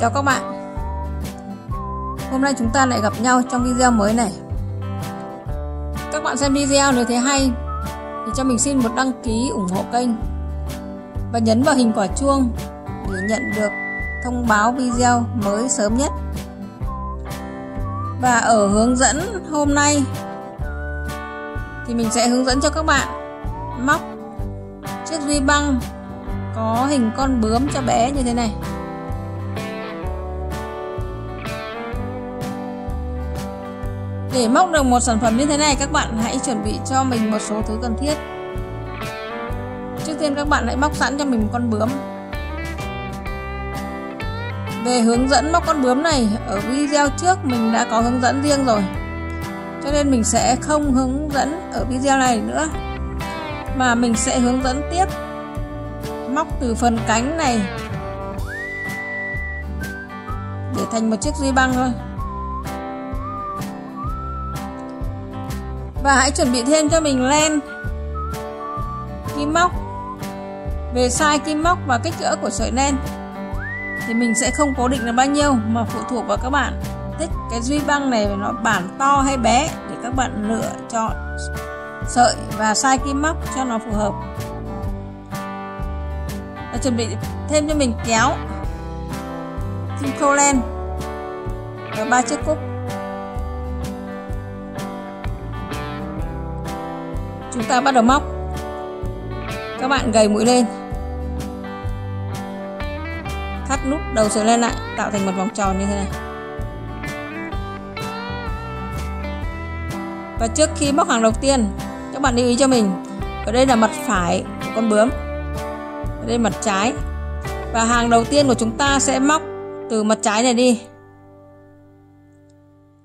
Chào các bạn. Hôm nay chúng ta lại gặp nhau trong video mới này. Các bạn xem video nếu thấy hay thì cho mình xin một đăng ký ủng hộ kênh và nhấn vào hình quả chuông để nhận được thông báo video mới sớm nhất. Và ở hướng dẫn hôm nay thì mình sẽ hướng dẫn cho các bạn móc chiếc duy băng có hình con bướm cho bé như thế này. Để móc được một sản phẩm như thế này, các bạn hãy chuẩn bị cho mình một số thứ cần thiết. Trước tiên các bạn hãy móc sẵn cho mình một con bướm. Về hướng dẫn móc con bướm này, ở video trước mình đã có hướng dẫn riêng rồi, cho nên mình sẽ không hướng dẫn ở video này nữa, mà mình sẽ hướng dẫn tiếp móc từ phần cánh này để thành một chiếc duy băng thôi. Và hãy chuẩn bị thêm cho mình len, kim móc. Về size kim móc và kích cỡ của sợi len thì mình sẽ không cố định là bao nhiêu, mà phụ thuộc vào các bạn thích cái duy băng này nó bản to hay bé để các bạn lựa chọn sợi và size kim móc cho nó phù hợp. Và chuẩn bị thêm cho mình kéo, kim khâu len và 3 chiếc cúc. Chúng ta bắt đầu móc. Các bạn gầy mũi lên, thắt nút đầu sợi len lại, tạo thành một vòng tròn như thế này. Và trước khi móc hàng đầu tiên, các bạn lưu ý cho mình, ở đây là mặt phải của con bướm, ở đây mặt trái. Và hàng đầu tiên của chúng ta sẽ móc từ mặt trái này đi.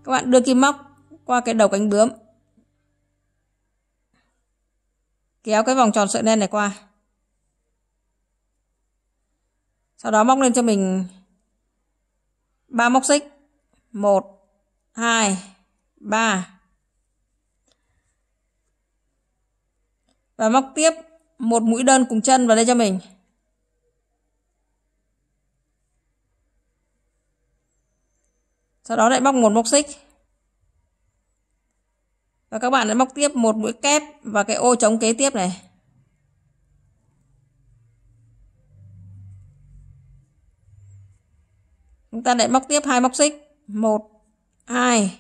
Các bạn đưa kim móc qua cái đầu cánh bướm, kéo cái vòng tròn sợi len này qua, sau đó móc lên cho mình 3 móc xích, 1, 2, 3, và móc tiếp một mũi đơn cùng chân vào đây cho mình. Sau đó lại móc một móc xích. Và các bạn đã móc tiếp một mũi kép và cái ô trống kế tiếp này. Chúng ta lại móc tiếp 2 móc xích, 1, 2,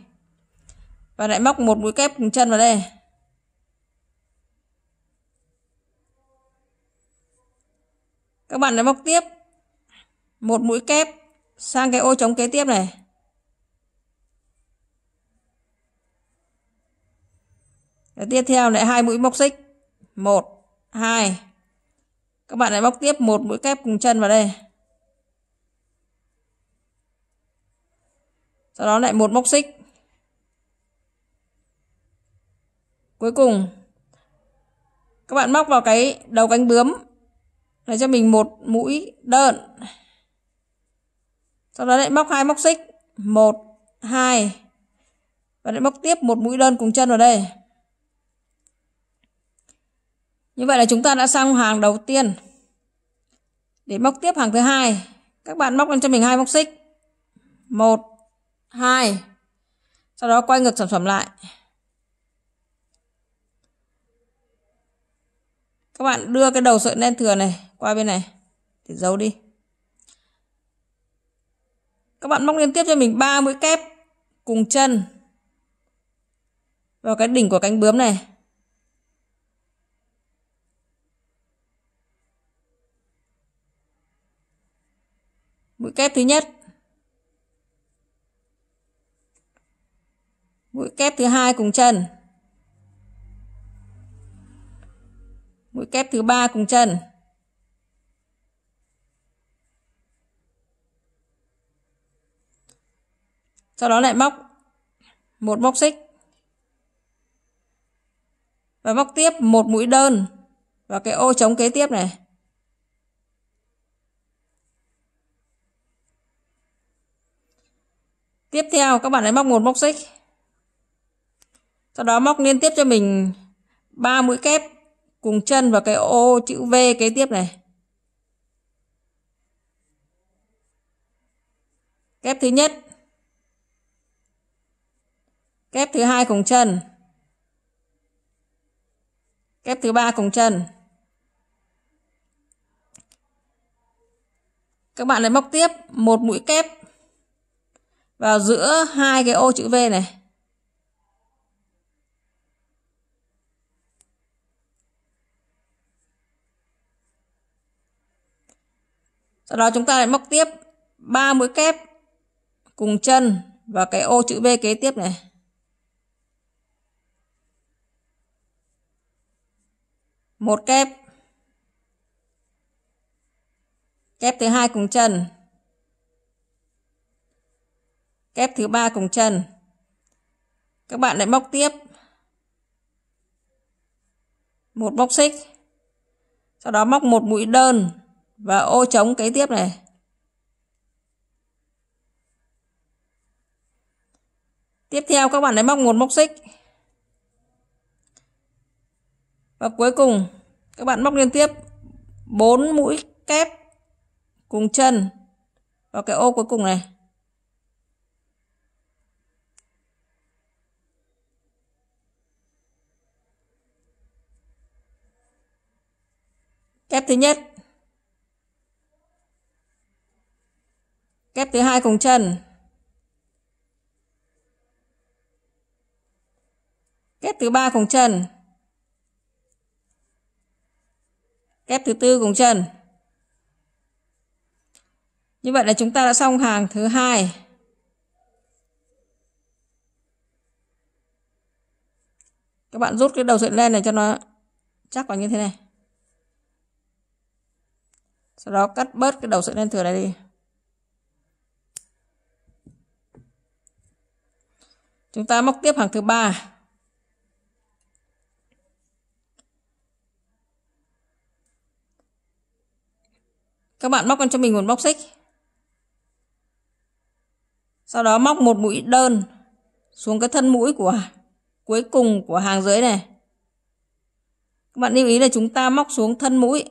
và lại móc một mũi kép cùng chân vào đây. Các bạn lại móc tiếp một mũi kép sang cái ô trống kế tiếp này. Và tiếp theo lại 2 mũi móc xích, 1, 2, các bạn lại móc tiếp một mũi kép cùng chân vào đây, sau đó lại một móc xích. Cuối cùng các bạn móc vào cái đầu cánh bướm này cho mình một mũi đơn, sau đó lại móc 2 móc xích, 1, 2, và lại móc tiếp một mũi đơn cùng chân vào đây. Như vậy là chúng ta đã xong hàng đầu tiên. Để móc tiếp hàng thứ hai, các bạn móc lên cho mình 2 móc xích, 1, 2, sau đó quay ngược sản phẩm lại. Các bạn đưa cái đầu sợi len thừa này qua bên này để giấu đi. Các bạn móc liên tiếp cho mình 3 mũi kép cùng chân vào cái đỉnh của cánh bướm này. Mũi kép thứ nhất, mũi kép thứ hai cùng chân, mũi kép thứ ba cùng chân, sau đó lại móc một móc xích và móc tiếp một mũi đơn vào cái ô trống kế tiếp này. Tiếp theo các bạn lại móc một móc xích, sau đó móc liên tiếp cho mình 3 mũi kép cùng chân vào cái ô chữ V kế tiếp này. Kép thứ nhất, kép thứ hai cùng chân, kép thứ ba cùng chân. Các bạn lại móc tiếp một mũi kép vào giữa hai cái ô chữ V này. Sau đó chúng ta lại móc tiếp 3 mũi kép cùng chân vào cái ô chữ V kế tiếp này. Một kép, kép thứ hai cùng chân, kép thứ ba cùng chân. Các bạn lại móc tiếp một móc xích, sau đó móc một mũi đơn và ô trống kế tiếp này. Tiếp theo các bạn lại móc một móc xích. Và cuối cùng các bạn móc liên tiếp 4 mũi kép cùng chân vào cái ô cuối cùng này. Kép thứ nhất, kép thứ hai cùng chân, kép thứ ba cùng chân, kép thứ tư cùng chân. Như vậy là chúng ta đã xong hàng thứ hai. Các bạn rút cái đầu sợi len này cho nó chắc vào như thế này. Sau đó cắt bớt cái đầu sợi len thừa này đi. Chúng ta móc tiếp hàng thứ ba. Các bạn móc cho mình một móc xích. Sau đó móc một mũi đơn xuống cái thân mũi của cuối cùng của hàng dưới này. Các bạn lưu ý là chúng ta móc xuống thân mũi.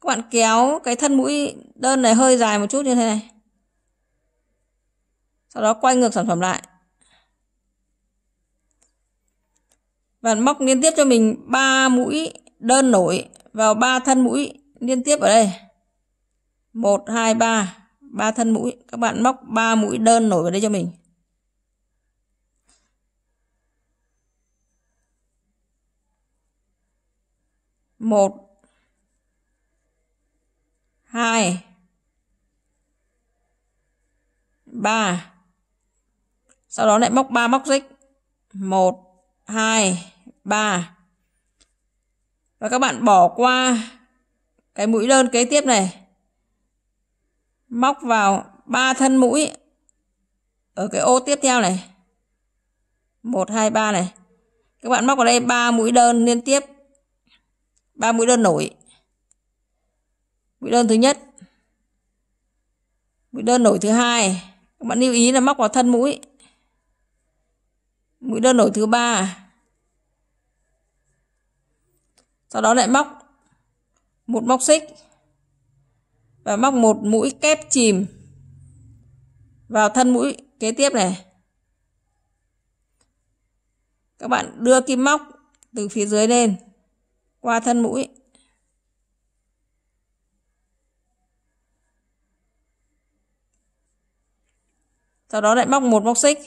Các bạn kéo cái thân mũi đơn này hơi dài một chút như thế này. Sau đó quay ngược sản phẩm lại. Bạn móc liên tiếp cho mình 3 mũi đơn nổi vào 3 thân mũi liên tiếp ở đây. 1, 2, 3. 3 thân mũi. Các bạn móc 3 mũi đơn nổi vào đây cho mình. Một, hai, ba. Sau đó lại móc 3 móc xích. 1, 2, 3. Và các bạn bỏ qua cái mũi đơn kế tiếp này. Móc vào 3 thân mũi ở cái ô tiếp theo này. 1, 2, 3 này. Các bạn móc vào đây 3 mũi đơn liên tiếp. 3 mũi đơn nổi. Mũi đơn thứ nhất. Mũi đơn nổi thứ hai. Các bạn lưu ý là móc vào thân mũi. Mũi đơn nổi thứ ba. Sau đó lại móc một móc xích và móc một mũi kép chìm vào thân mũi kế tiếp này. Các bạn đưa kim móc từ phía dưới lên qua thân mũi. Sau đó lại móc một móc xích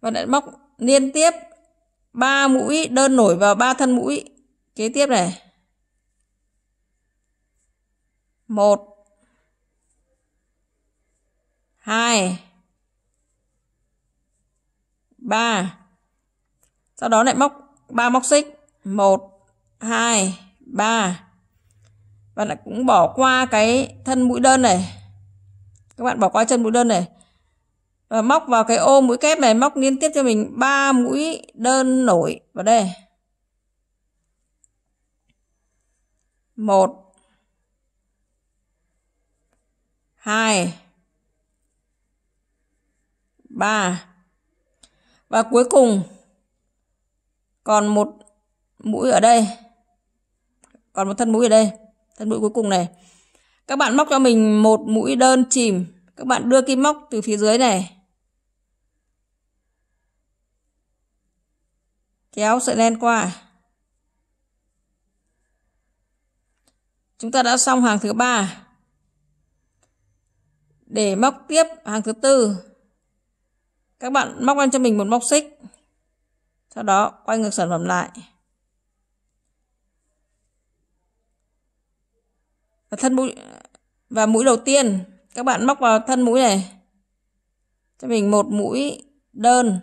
và lại móc liên tiếp 3 mũi đơn nổi vào 3 thân mũi kế tiếp này. 1, 2, 3. Sau đó lại móc 3 móc xích. 1, 2, 3. Và lại cũng bỏ qua cái thân mũi đơn này. Các bạn bỏ qua chân mũi đơn này. Và móc vào cái ô mũi kép này, móc liên tiếp cho mình 3 mũi đơn nổi vào đây. 1, 2, 3. Và cuối cùng còn một mũi ở đây. Còn một thân mũi ở đây. Thân mũi cuối cùng này, các bạn móc cho mình một mũi đơn chìm. Các bạn đưa kim móc từ phía dưới này, kéo sợi len qua. Chúng ta đã xong hàng thứ 3. Để móc tiếp hàng thứ 4, các bạn móc lên cho mình một móc xích, sau đó quay ngược sản phẩm lại. Và mũi đầu tiên, các bạn móc vào thân mũi này cho mình một mũi đơn.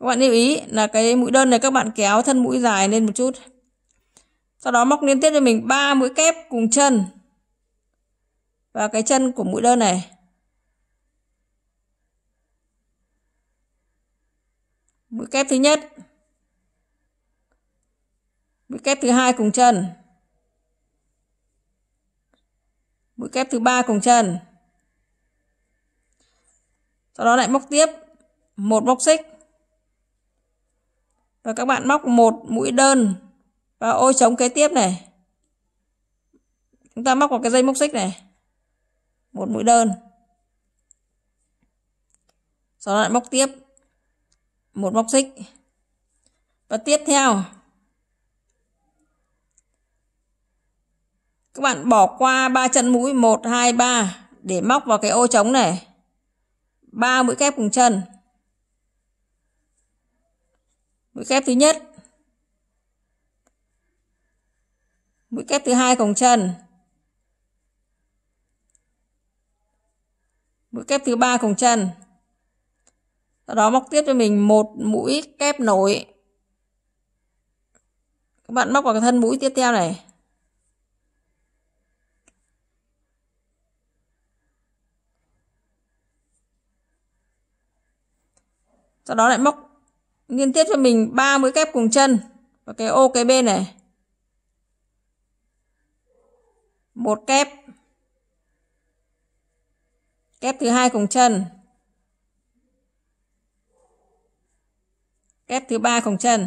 Các bạn lưu ý là cái mũi đơn này các bạn kéo thân mũi dài lên một chút. Sau đó móc liên tiếp cho mình 3 mũi kép cùng chân và cái chân của mũi đơn này. Mũi kép thứ nhất, mũi kép thứ hai cùng chân, mũi kép thứ ba cùng chân. Sau đó lại móc tiếp một móc xích và các bạn móc một mũi đơn vào ô trống kế tiếp này. Chúng ta móc vào cái dây móc xích này một mũi đơn, sau đó lại móc tiếp một móc xích. Và tiếp theo các bạn bỏ qua 3 chân mũi 1, 2, 3 để móc vào cái ô trống này 3 mũi kép cùng chân. Mũi kép thứ nhất, mũi kép thứ hai cùng chân, mũi kép thứ ba cùng chân. Sau đó móc tiếp cho mình một mũi kép nối. Các bạn móc vào cái thân mũi tiếp theo này. Sau đó lại móc liên tiếp cho mình 3 mũi kép cùng chân vào cái ô cái bên này. Một kép, kép thứ hai cùng chân, kép thứ ba cùng chân.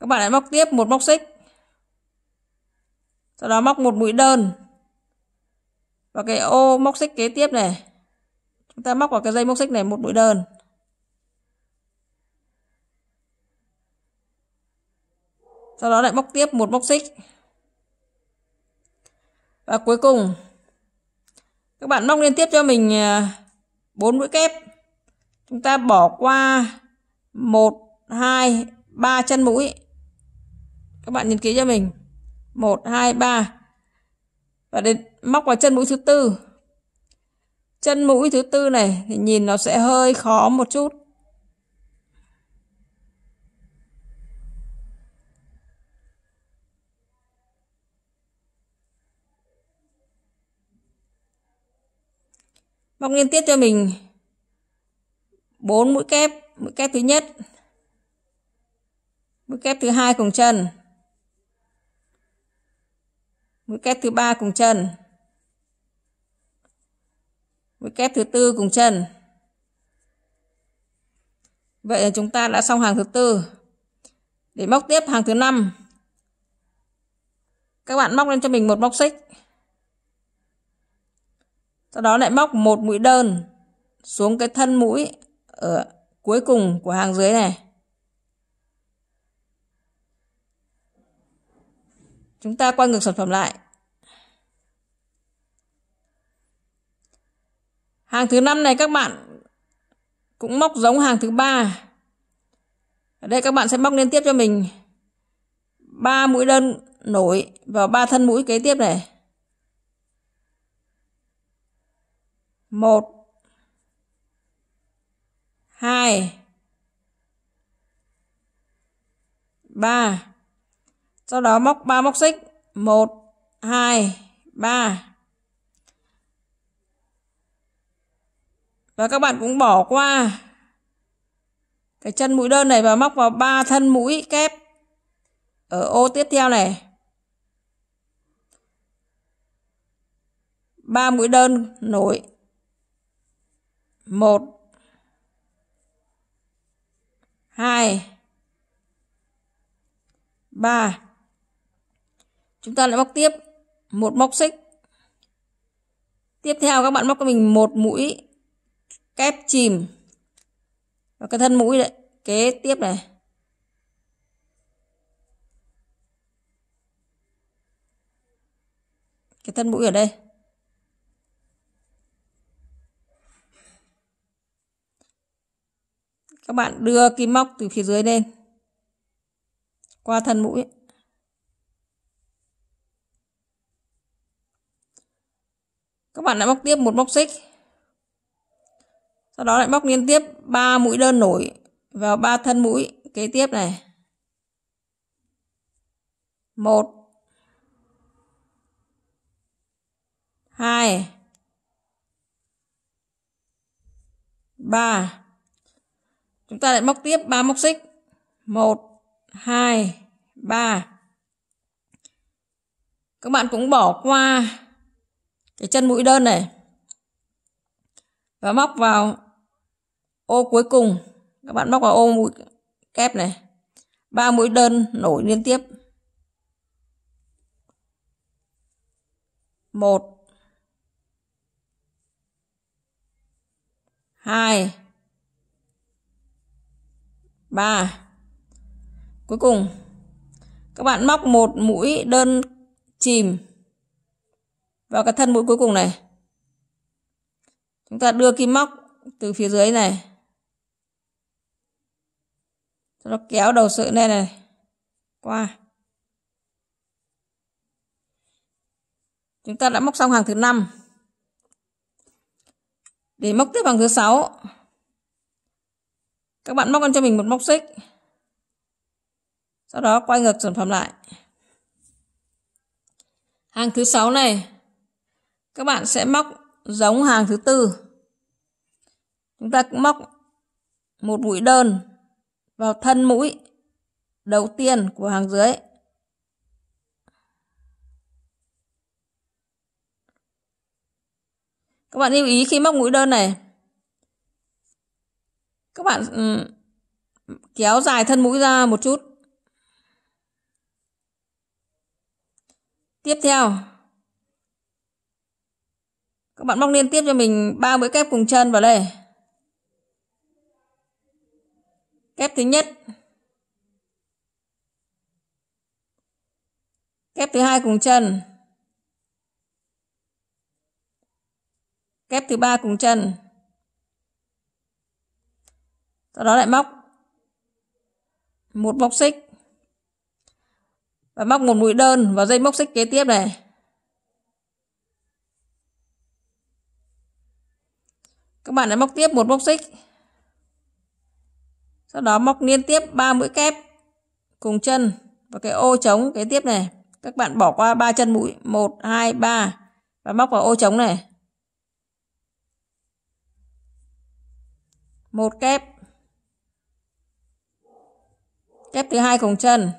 Các bạn lại móc tiếp một móc xích, sau đó móc một mũi đơn vào cái ô móc xích kế tiếp này. Chúng ta móc vào cái dây móc xích này một mũi đơn. Sau đó lại móc tiếp một móc xích. Và cuối cùng các bạn móc liên tiếp cho mình 4 mũi kép. Chúng ta bỏ qua 1, 2, 3 chân mũi. Các bạn nhìn kỹ cho mình 1, 2, 3. Và đến móc vào chân mũi thứ 4. Chân mũi thứ 4 này thì nhìn nó sẽ hơi khó một chút. Móc liên tiếp cho mình 4 mũi kép. Mũi kép thứ nhất, mũi kép thứ hai cùng chân, mũi kép thứ ba cùng chân, mũi kép thứ tư cùng chân. Vậy là chúng ta đã xong hàng thứ 4. Để móc tiếp hàng thứ 5, các bạn móc lên cho mình một móc xích, sau đó lại móc một mũi đơn xuống cái thân mũi ở cuối cùng của hàng dưới này. Chúng ta quay ngược sản phẩm lại. Hàng thứ 5 này các bạn cũng móc giống hàng thứ 3. Ở đây các bạn sẽ móc liên tiếp cho mình 3 mũi đơn nối vào 3 thân mũi kế tiếp này. 1, 2, 3. Sau đó móc 3 móc xích 1, 2, 3. Và các bạn cũng bỏ qua cái chân mũi đơn này và móc vào 3 thân mũi kép ở ô tiếp theo này. 3 mũi đơn nối 1, 2, 3. Chúng ta lại móc tiếp một móc xích. Tiếp theo các bạn móc cho mình một mũi kép chìm và cái thân mũi đấy kế tiếp này. Cái thân mũi ở đây. Các bạn đưa kim móc từ phía dưới lên qua thân mũi. Các bạn lại móc tiếp một móc xích. Sau đó lại móc liên tiếp 3 mũi đơn nổi vào 3 thân mũi kế tiếp này. 1, 2, 3. Chúng ta lại móc tiếp 3 móc xích. 1, 2, 3. Các bạn cũng bỏ qua cái chân mũi đơn này và móc vào ô cuối cùng. Các bạn móc vào ô mũi kép này 3 mũi đơn nổi liên tiếp. 1, 2, 3. Cuối cùng các bạn móc một mũi đơn chìm vào cái thân mũi cuối cùng này. Chúng ta đưa kim móc từ phía dưới này, nó kéo đầu sợi lên này qua. Chúng ta đã móc xong hàng thứ 5. Để móc tiếp hàng thứ 6, các bạn móc cho mình một móc xích, sau đó quay ngược sản phẩm lại. Hàng thứ 6 này các bạn sẽ móc giống hàng thứ 4. Chúng ta cũng móc một mũi đơn vào thân mũi đầu tiên của hàng dưới. Các bạn lưu ý khi móc mũi đơn này, các bạn kéo dài thân mũi ra một chút. Tiếp theo, các bạn móc liên tiếp cho mình 3 mũi kép cùng chân vào đây. Kép thứ nhất, kép thứ hai cùng chân, kép thứ ba cùng chân. Sau đó lại móc một móc xích và móc một mũi đơn vào dây móc xích kế tiếp này. Các bạn lại móc tiếp một móc xích. Sau đó móc liên tiếp 3 mũi kép cùng chân vào cái ô trống kế tiếp này. Các bạn bỏ qua 3 chân mũi 1, 2, 3 và móc vào ô trống này. Một kép, kép thứ hai cùng chân,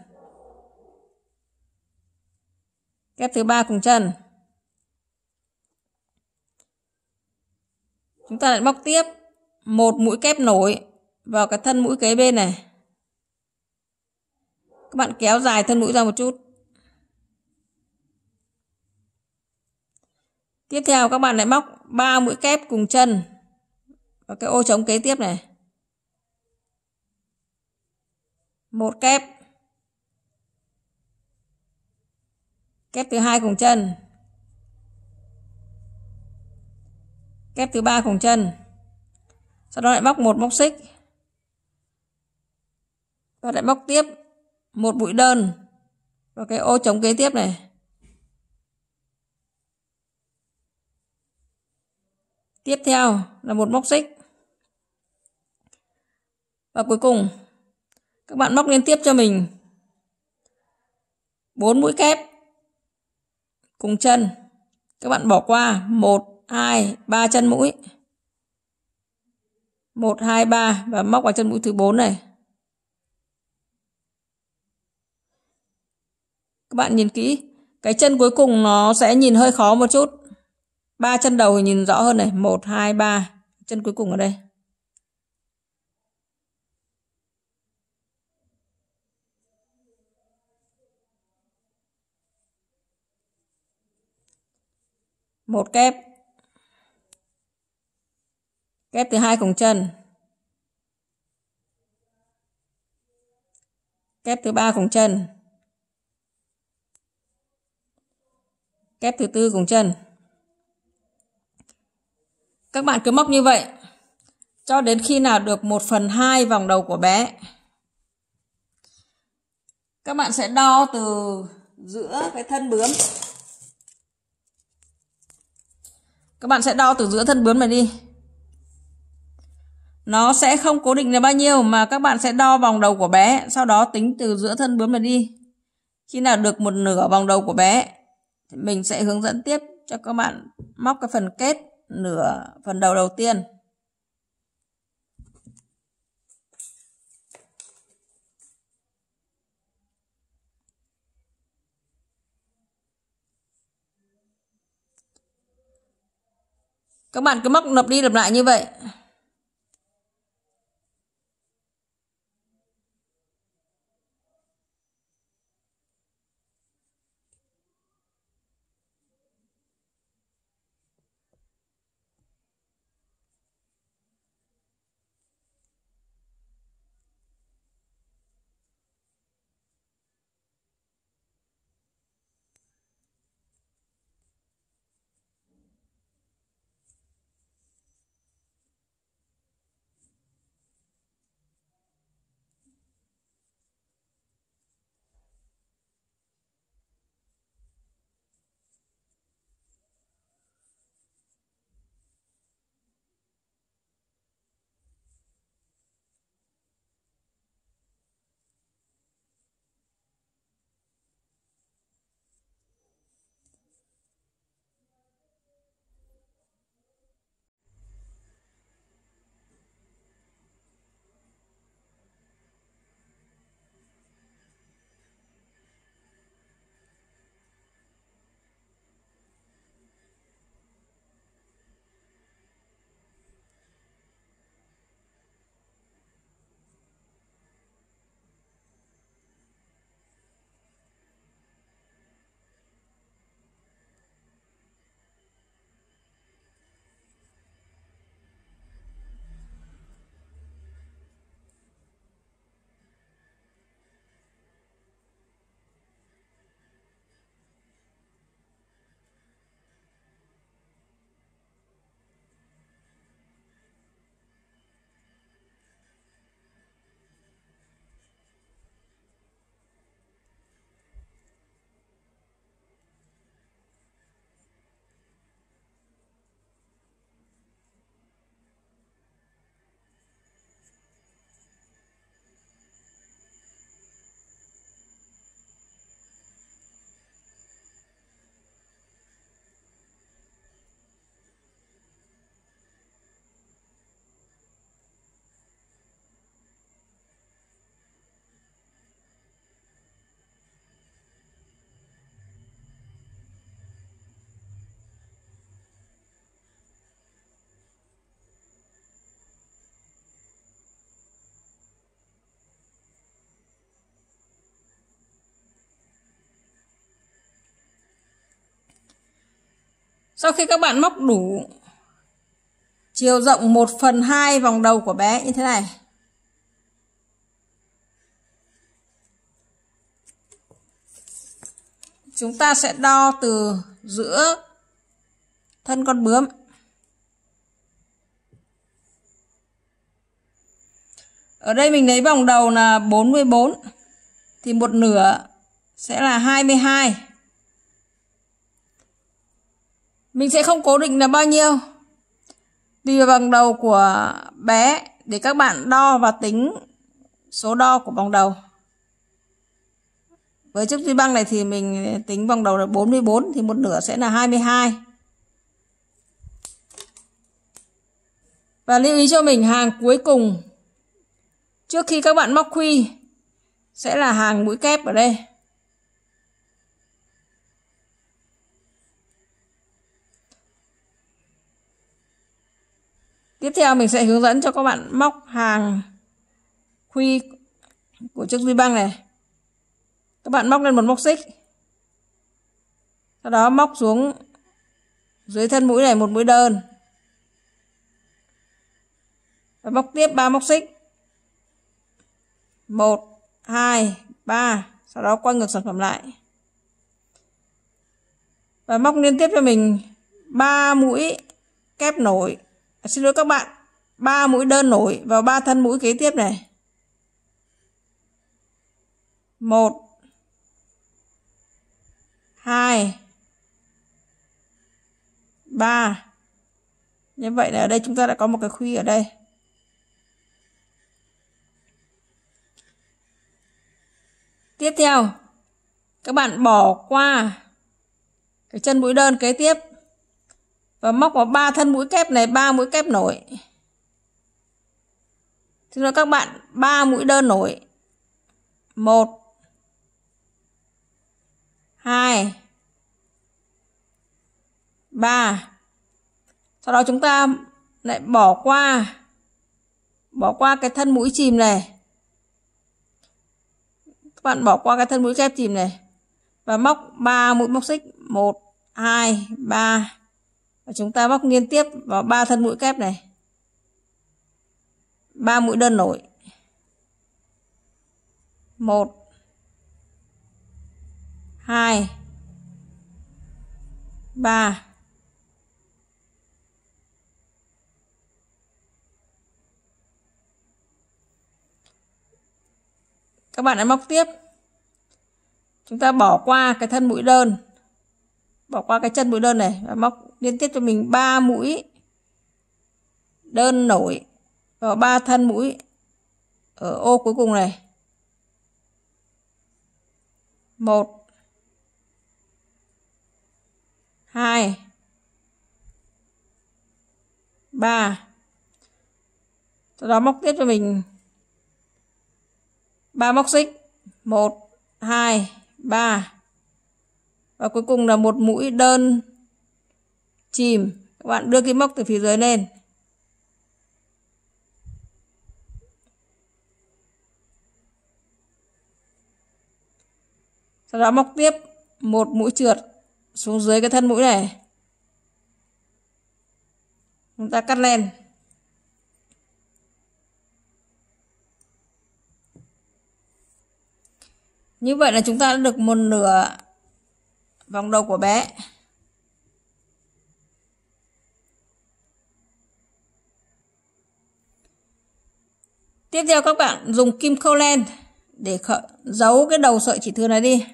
kép thứ ba cùng chân. Chúng ta lại móc tiếp một mũi kép nổi vào cái thân mũi kế bên này. Các bạn kéo dài thân mũi ra một chút. Tiếp theo các bạn lại móc 3 mũi kép cùng chân vào cái ô trống kế tiếp này. Một kép, kép thứ hai cùng chân, kép thứ ba cùng chân. Sau đó lại móc một móc xích và lại móc tiếp một mũi đơn vào cái ô trống kế tiếp này. Tiếp theo là một móc xích và cuối cùng các bạn móc liên tiếp cho mình 4 mũi kép cùng chân. Các bạn bỏ qua 1, 2, 3 chân mũi 1, 2, 3 và móc vào chân mũi thứ 4 này. Các bạn nhìn kỹ, cái chân cuối cùng nó sẽ nhìn hơi khó một chút. 3 chân đầu thì nhìn rõ hơn này, 1, 2, 3, chân cuối cùng ở đây. một kép, kép thứ hai cùng chân, kép thứ ba cùng chân, kép thứ tư cùng chân. Các bạn cứ móc như vậy cho đến khi nào được 1/2 vòng đầu của bé. Các bạn sẽ đo từ giữa cái thân bướm. Các bạn sẽ đo từ giữa thân bướm này đi. Nó sẽ không cố định là bao nhiêu mà các bạn sẽ đo vòng đầu của bé, sau đó tính từ giữa thân bướm này đi. Khi nào được 1/2 vòng đầu của bé, mình sẽ hướng dẫn tiếp cho các bạn móc cái phần kết nửa phần đầu đầu tiên. Các bạn cứ móc lặp đi lặp lại như vậy. Sau khi các bạn móc đủ chiều rộng 1/2 vòng đầu của bé như thế này, chúng ta sẽ đo từ giữa thân con bướm. Ở đây mình lấy vòng đầu là 44 thì 1/2 sẽ là 22. Mình sẽ không cố định là bao nhiêu, tùy vào vòng đầu của bé để các bạn đo và tính số đo của vòng đầu. Với chiếc duy băng này thì mình tính vòng đầu là 44 thì 1/2 sẽ là 22. Và lưu ý cho mình hàng cuối cùng trước khi các bạn móc khuy sẽ là hàng mũi kép ở đây. Tiếp theo mình sẽ hướng dẫn cho các bạn móc hàng khuy của chiếc duy băng này. Các bạn móc lên một móc xích, sau đó móc xuống Dưới thân mũi này một mũi đơn và móc tiếp 3 móc xích, 1 2 3, sau đó quay ngược sản phẩm lại và móc liên tiếp cho mình 3 mũi kép nổi, xin lỗi các bạn, 3 mũi đơn nổi vào 3 thân mũi kế tiếp này, 1 2 3. Như vậy là ở đây chúng ta đã có một cái khuy ở đây. Tiếp theo các bạn bỏ qua cái chân mũi đơn kế tiếp và móc vào 3 thân mũi kép này 3 mũi kép nổi, thế rồi các bạn 3 mũi đơn nổi, 1 2 3. Sau đó chúng ta lại bỏ qua cái thân mũi chìm này, các bạn bỏ qua cái thân mũi kép chìm này và móc 3 mũi móc xích, 1 2 3 và chúng ta móc liên tiếp vào 3 thân mũi kép này, 3 mũi đơn nổi, 1 2 3. Các bạn hãy móc tiếp. Chúng ta bỏ qua cái thân mũi đơn, bỏ qua cái chân mũi đơn này và móc liên tiếp cho mình 3 mũi đơn nổi vào 3 thân mũi ở ô cuối cùng này, 1 2 3. Sau đó móc tiếp cho mình 3 móc xích, 1 2 3 và cuối cùng là một mũi đơn chìm, các bạn đưa kim móc từ phía dưới lên sau đó móc tiếp một mũi trượt xuống dưới cái thân mũi này, chúng ta cắt len. Như vậy là chúng ta đã được một nửa vòng đầu của bé. Tiếp theo các bạn dùng kim khâu len để giấu cái đầu sợi chỉ thừa này đi.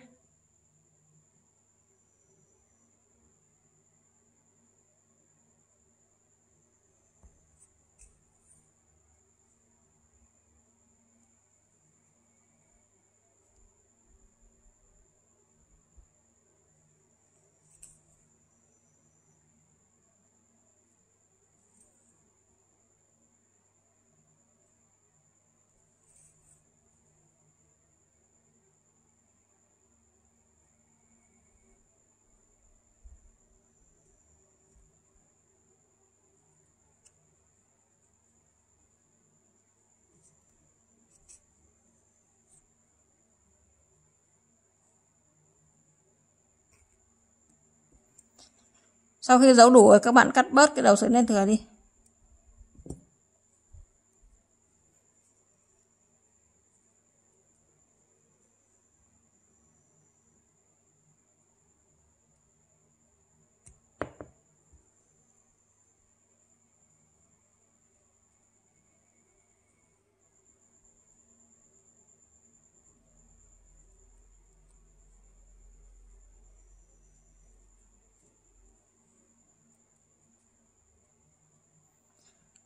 Sau khi giấu đủ rồi các bạn cắt bớt cái đầu sợi len thừa đi.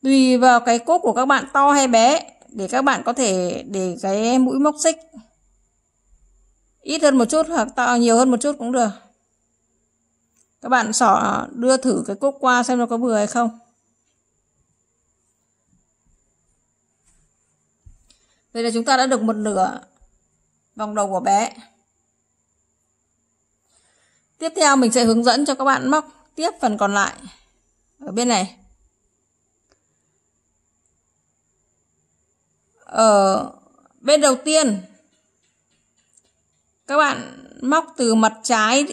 Tùy vào cái cốt của các bạn to hay bé để các bạn có thể để cái mũi móc xích ít hơn một chút hoặc to nhiều hơn một chút cũng được. Các bạn xỏ đưa thử cái cốt qua xem nó có vừa hay không. Đây là chúng ta đã được một nửa vòng đầu của bé. Tiếp theo mình sẽ hướng dẫn cho các bạn móc tiếp phần còn lại ở bên này. Ở bên đầu tiên các bạn móc từ mặt trái,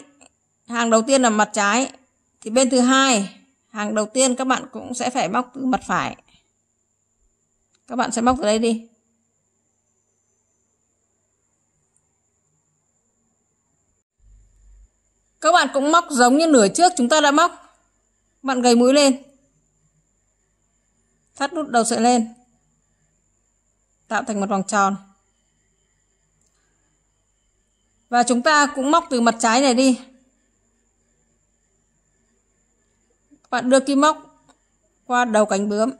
hàng đầu tiên là mặt trái Thì bên thứ hai, hàng đầu tiên các bạn cũng sẽ phải móc từ mặt phải. Các bạn sẽ móc từ đây đi. Các bạn cũng móc giống như nửa trước chúng ta đã móc. Các bạn gầy mũi lên, thắt nút đầu sợi lên, tạo thành một vòng tròn. Và chúng ta cũng móc từ mặt trái này đi. Các bạn đưa kim móc qua đầu cánh bướm,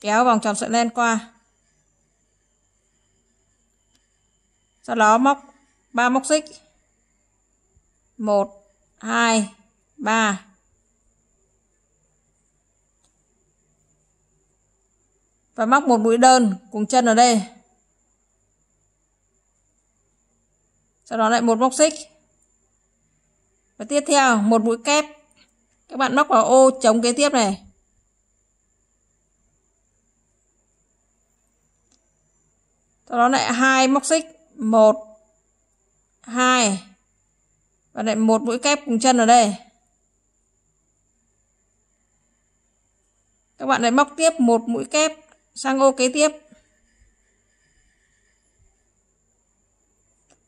kéo vòng tròn sợi len qua, sau đó móc 3 móc xích, 1, 2, 3. Và móc một mũi đơn cùng chân ở đây. Sau đó lại một móc xích. Và tiếp theo một mũi kép. Các bạn móc vào ô trống kế tiếp này. Sau đó lại 2 móc xích, 1, 2 và lại một mũi kép cùng chân ở đây. Các bạn lại móc tiếp một mũi kép sang ô kế tiếp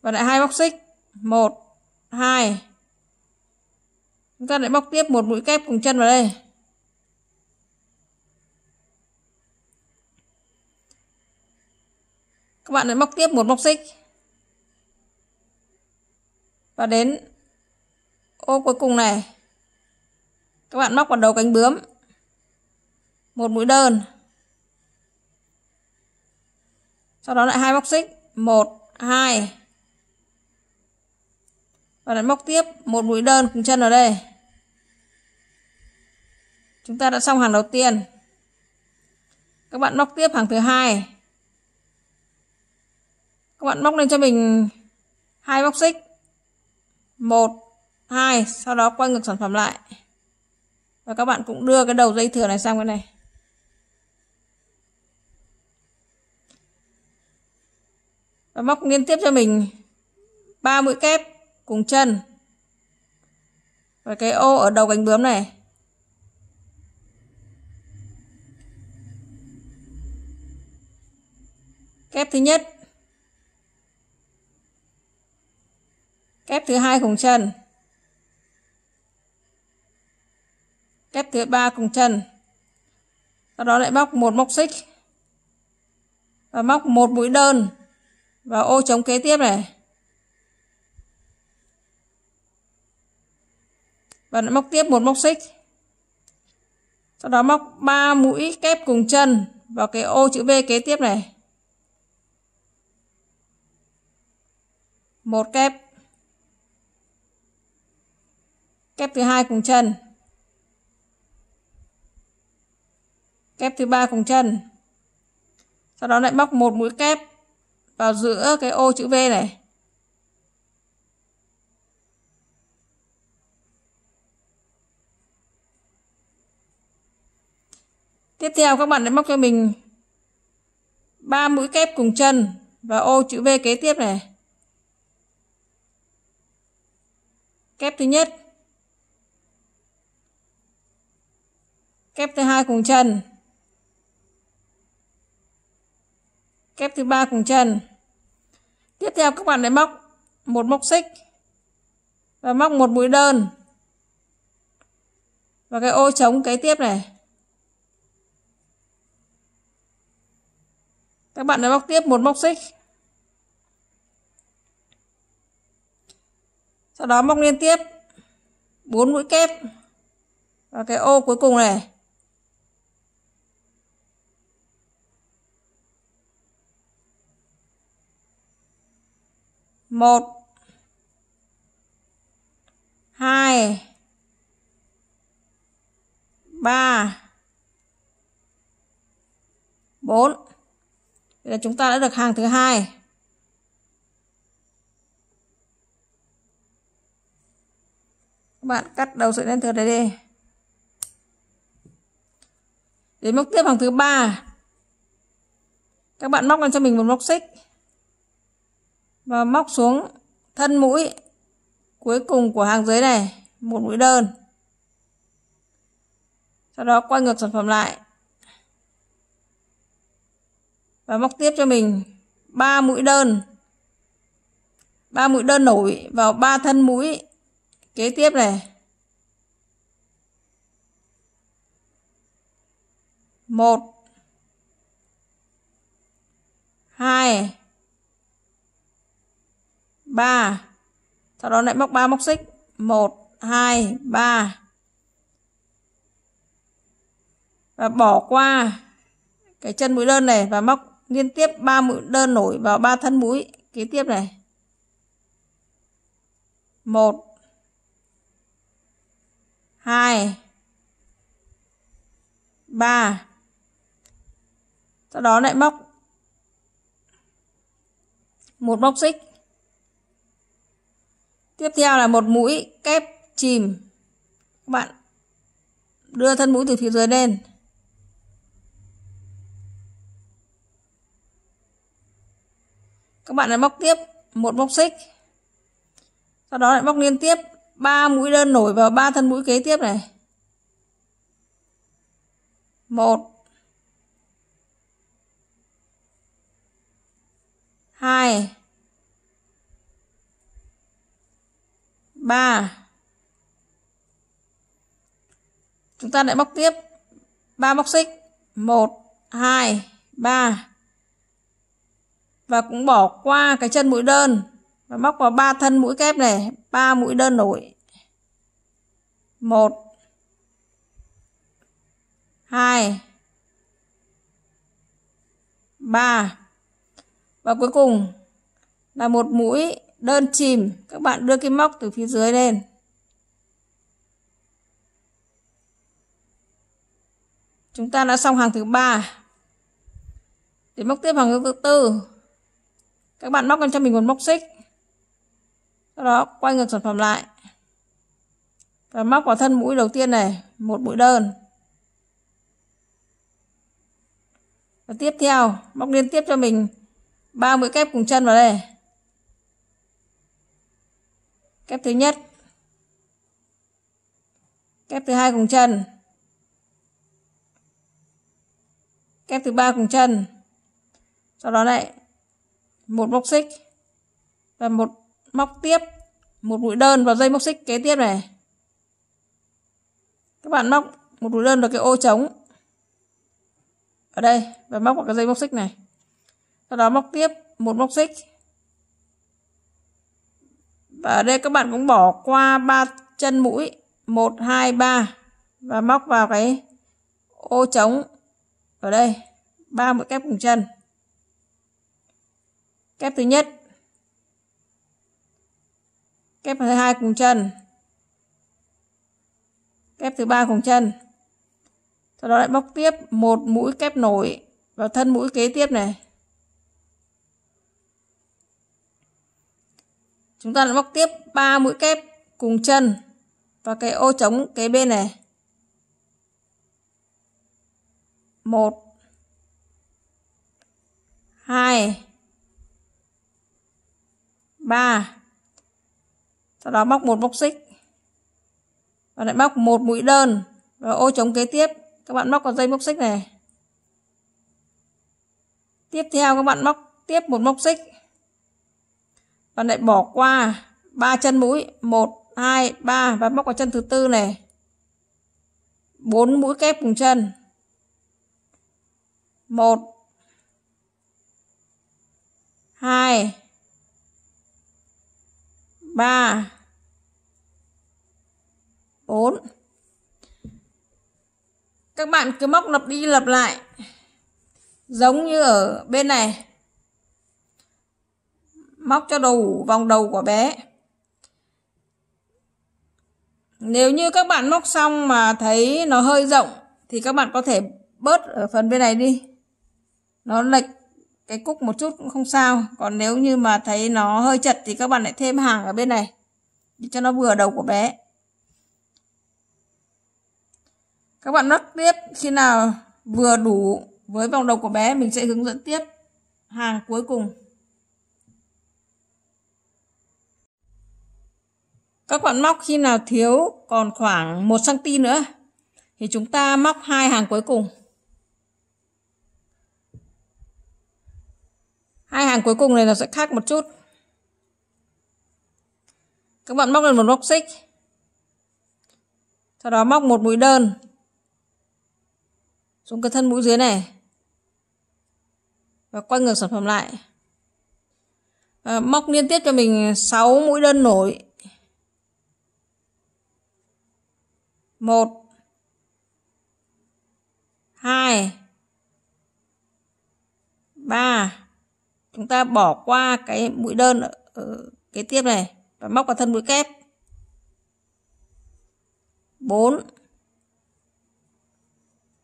và lại 2 móc xích, 1, 2. Chúng ta lại móc tiếp một mũi kép cùng chân vào đây. Các bạn lại móc tiếp một móc xích và đến ô cuối cùng này, các bạn móc vào đầu cánh bướm một mũi đơn, sau đó lại 2 móc xích, 1, 2 và lại móc tiếp một mũi đơn cùng chân ở đây. Chúng ta đã xong hàng đầu tiên. Các bạn móc tiếp hàng thứ hai. Các bạn móc lên cho mình 2 móc xích, 1, 2, sau đó quay ngược sản phẩm lại và các bạn cũng đưa cái đầu dây thừa này sang cái này. Và móc liên tiếp cho mình 3 mũi kép cùng chân và cái ô ở đầu cánh bướm này. Kép thứ nhất, kép thứ hai cùng chân, kép thứ ba cùng chân, sau đó lại móc một móc xích và móc một mũi đơn vào ô trống kế tiếp này. Và lại móc tiếp một móc xích, sau đó móc 3 mũi kép cùng chân vào cái ô chữ V kế tiếp này. Một kép, kép thứ hai cùng chân, kép thứ ba cùng chân, sau đó lại móc một mũi kép vào giữa cái ô chữ V này. Tiếp theo các bạn lại móc cho mình 3 mũi kép cùng chân và ô chữ V kế tiếp này. Kép thứ nhất, kép thứ hai cùng chân, kép thứ ba cùng chân. Tiếp theo các bạn lại móc một móc xích và móc một mũi đơn và cái ô trống kế tiếp này. Các bạn lại móc tiếp một móc xích, sau đó móc liên tiếp 4 mũi kép vào cái ô cuối cùng này. Một, hai, ba, bốn. Vậy là chúng ta đã được hàng thứ hai. Các bạn cắt đầu sợi len thừa đấy đi. Để móc tiếp hàng thứ ba, các bạn móc lên cho mình một móc xích và móc xuống thân mũi cuối cùng của hàng dưới này, một mũi đơn, sau đó quay ngược sản phẩm lại và móc tiếp cho mình 3 mũi đơn, 3 mũi đơn nổi vào 3 thân mũi kế tiếp này, 1 2 3, sau đó lại móc 3 móc xích 1 2 3 và bỏ qua cái chân mũi đơn này và móc liên tiếp 3 mũi đơn nổi vào 3 thân mũi kế tiếp này, 1 2 3, sau đó lại móc 1 móc xích, tiếp theo là 1 mũi kép chìm, các bạn đưa thân mũi từ phía dưới lên, các bạn lại móc tiếp 1 móc xích, sau đó lại móc liên tiếp 3 mũi đơn nổi vào 3 thân mũi kế tiếp này, 1 2 3, chúng ta lại móc tiếp 3 móc xích 1 2 3 và cũng bỏ qua cái chân mũi đơn và móc vào 3 thân mũi kép này, 3 mũi đơn nổi, 1 2 3 và cuối cùng là 1 mũi đơn chìm, các bạn đưa kim móc từ phía dưới lên, chúng ta đã xong hàng thứ 3. Để móc tiếp hàng thứ 4, các bạn móc lên cho mình 1 móc xích, sau đó quay ngược sản phẩm lại và móc vào thân mũi đầu tiên này 1 mũi đơn, và tiếp theo móc liên tiếp cho mình 3 mũi kép cùng chân vào đây, kép thứ nhất, kép thứ hai cùng chân, kép thứ ba cùng chân, sau đó lại 1 móc xích và móc tiếp 1 mũi đơn vào dây móc xích kế tiếp này, các bạn móc 1 mũi đơn vào cái ô trống ở đây và móc vào cái dây móc xích này, sau đó móc tiếp 1 móc xích, và ở đây các bạn cũng bỏ qua 3 chân mũi 1 2 3 và móc vào cái ô trống ở đây 3 mũi kép cùng chân, kép thứ nhất, kép thứ hai cùng chân, kép thứ ba cùng chân, sau đó lại móc tiếp 1 mũi kép nổi vào thân mũi kế tiếp này, chúng ta lại móc tiếp 3 mũi kép cùng chân vào cái ô trống kế bên này, 1 2 3, sau đó móc 1 móc xích và lại móc 1 mũi đơn vào ô trống kế tiếp, các bạn móc vào dây móc xích này, tiếp theo các bạn móc tiếp 1 móc xích và lại bỏ qua 3 chân mũi 1 2 3 và móc vào chân thứ 4 này, 4 mũi kép cùng chân, 1 2 3 4. Các bạn cứ móc lặp đi lặp lại giống như ở bên này, móc cho đủ vòng đầu của bé. Nếu như các bạn móc xong mà thấy nó hơi rộng thì các bạn có thể bớt ở phần bên này đi, nó lệch cái cúc một chút cũng không sao. Còn nếu như mà thấy nó hơi chật thì các bạn lại thêm hàng ở bên này để cho nó vừa đầu của bé. Các bạn móc tiếp, khi nào vừa đủ với vòng đầu của bé mình sẽ hướng dẫn tiếp hàng cuối cùng. Các bạn móc khi nào thiếu còn khoảng 1 cm nữa thì chúng ta móc 2 hàng cuối cùng. 2 hàng cuối cùng này nó sẽ khác một chút. Các bạn móc lên một móc xích, sau đó móc 1 mũi đơn xuống cái thân mũi dưới này và quay ngược sản phẩm lại. À, móc liên tiếp cho mình 6 mũi đơn nổi. 1 2 3. Chúng ta bỏ qua cái mũi đơn ở kế tiếp này và móc vào thân mũi kép. 4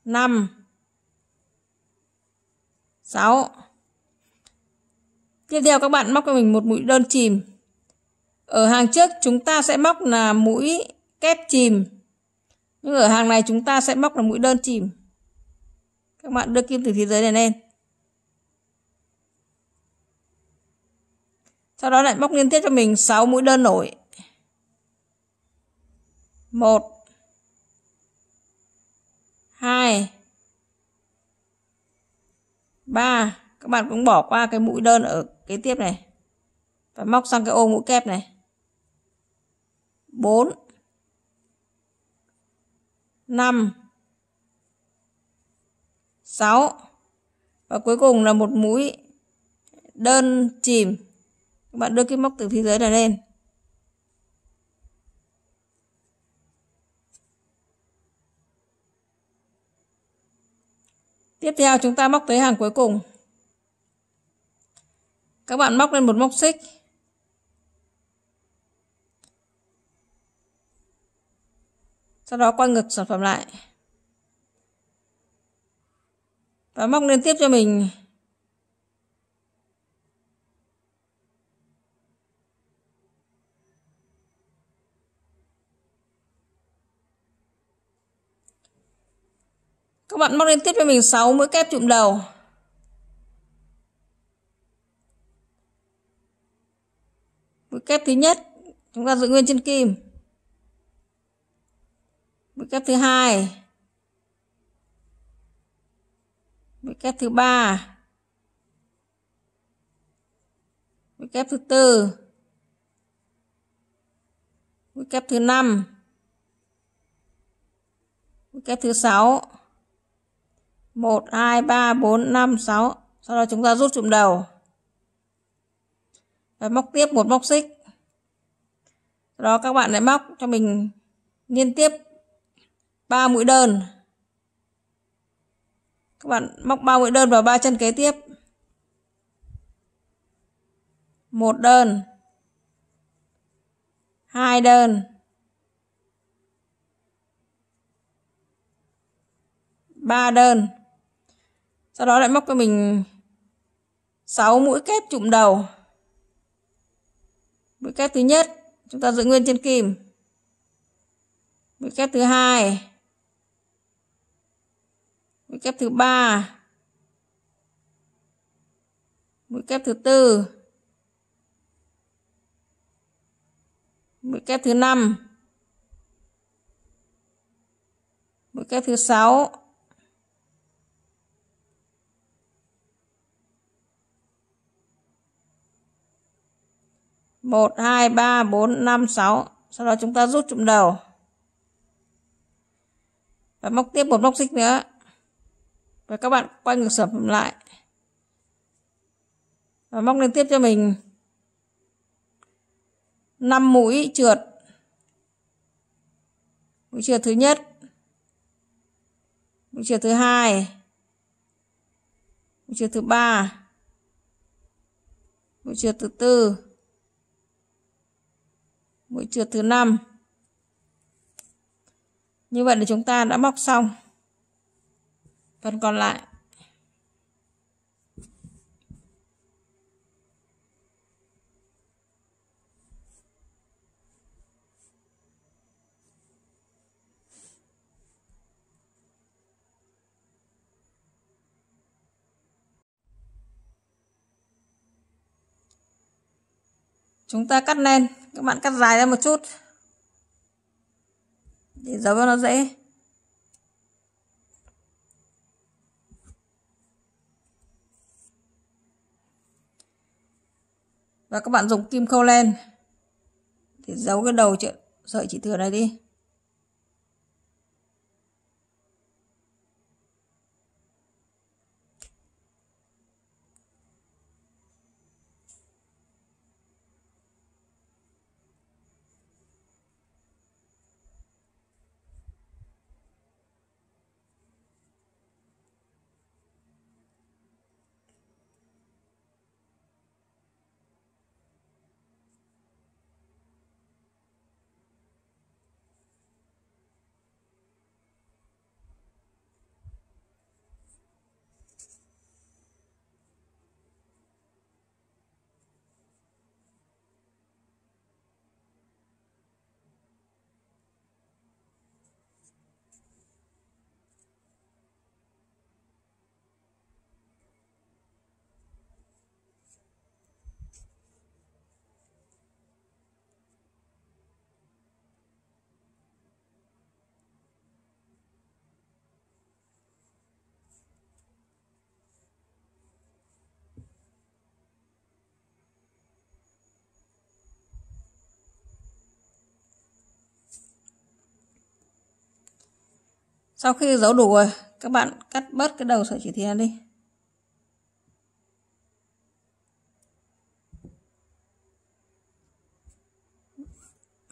5 6. Tiếp theo các bạn móc cho mình 1 mũi đơn chìm. Ở hàng trước chúng ta sẽ móc là mũi kép chìm, nhưng ở hàng này chúng ta sẽ móc là mũi đơn chìm. Các bạn đưa kim từ phía dưới này lên, sau đó lại móc liên tiếp cho mình 6 mũi đơn nổi. 1 2 3. Các bạn cũng bỏ qua cái mũi đơn ở kế tiếp này và móc sang cái ô mũi kép này. 4 5 6 và cuối cùng là 1 mũi đơn chìm. Các bạn đưa cái móc từ phía dưới này lên, tiếp theo chúng ta móc tới hàng cuối cùng. Các bạn móc lên 1 móc xích, sau đó quay ngược sản phẩm lại và móc liên tiếp cho mình 6 mũi kép chụm đầu. Mũi kép thứ nhất chúng ta giữ nguyên trên kim. Mũi kép thứ hai, mũi kép thứ ba, mũi kép thứ tư, mũi kép thứ năm, mũi kép thứ sáu. 1 2 3 4 5 6. Sau đó chúng ta rút chụm đầu và móc tiếp 1 móc xích. Sau đó các bạn lại móc cho mình liên tiếp 3 mũi đơn. Các bạn móc 3 mũi đơn vào 3 chân kế tiếp. 1 đơn, 2 đơn, 3 đơn. Sau đó lại móc cho mình 6 mũi kép chụm đầu. Mũi kép thứ nhất chúng ta giữ nguyên trên kim. Mũi kép thứ hai, mũi kép thứ ba, mũi kép thứ tư, mũi kép thứ năm, mũi kép thứ sáu, một hai ba bốn năm sáu. Sau đó chúng ta rút chụm đầu và móc tiếp 1 móc xích nữa và các bạn quay ngược sản phẩm lại và móc lên tiếp cho mình 5 mũi trượt. Mũi trượt thứ nhất, mũi trượt thứ hai, mũi trượt thứ ba, mũi trượt thứ tư, mũi trượt thứ 5. Như vậy là chúng ta đã móc xong phần còn lại. Chúng ta cắt len, các bạn cắt dài ra một chút. để giấu nó dễ. Và các bạn dùng kim khâu len thì giấu cái đầu sợi chỉ thừa này đi. Sau khi giấu đủ rồi, các bạn cắt bớt cái đầu sợi chỉ thiên đi.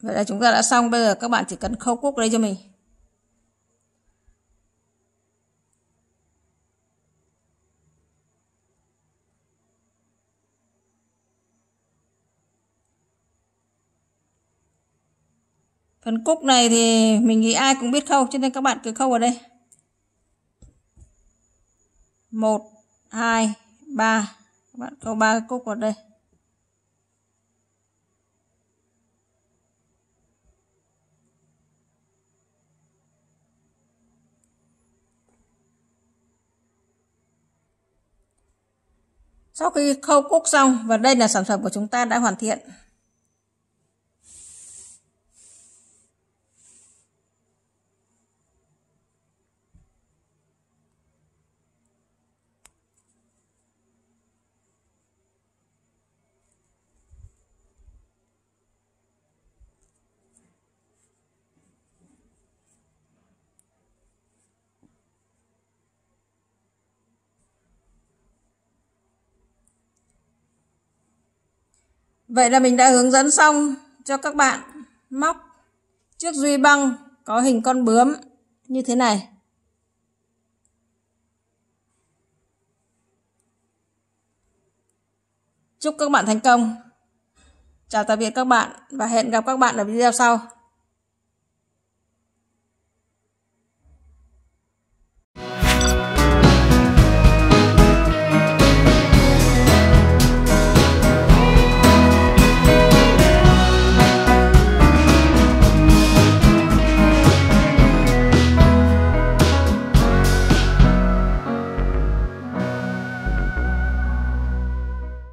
Vậy là chúng ta đã xong. Bây giờ các bạn chỉ cần khâu cúc đây cho mình. Phần cúc này thì mình nghĩ ai cũng biết khâu, cho nên các bạn cứ khâu vào đây. 1, 2, 3. Các bạn khâu 3 cái cúc vào đây. Sau khi khâu cúc xong, và đây là sản phẩm của chúng ta đã hoàn thiện. Vậy là mình đã hướng dẫn xong cho các bạn móc chiếc duy băng có hình con bướm như thế này. Chúc các bạn thành công. Chào tạm biệt các bạn và hẹn gặp các bạn ở video sau.